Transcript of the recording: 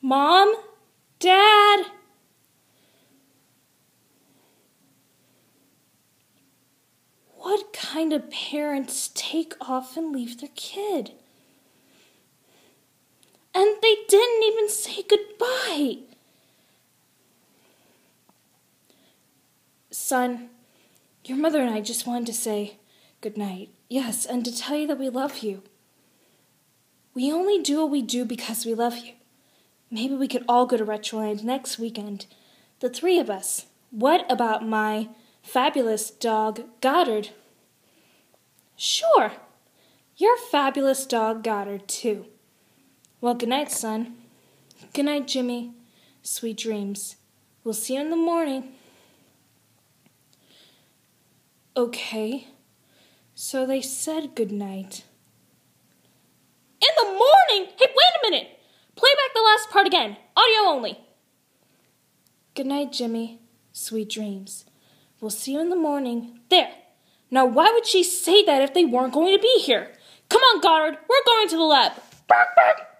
Mom? Dad? What kind of parents take off and leave their kid? And they didn't even say goodbye. Son, your mother and I just wanted to say goodnight. Yes, and to tell you that we love you. We only do what we do because we love you. Maybe we could all go to Retroland next weekend. The three of us. What about my fabulous dog, Goddard? Sure. Your fabulous dog, Goddard, too. Well, good night, son. Good night, Jimmy. Sweet dreams. We'll see you in the morning. Okay. So they said good night. In the morning? Hey, wait a minute! Play back the last part again. Audio only. Good night, Jimmy. Sweet dreams. We'll see you in the morning. There. Now, why would she say that if they weren't going to be here? Come on, Goddard. We're going to the lab. Bark, bark.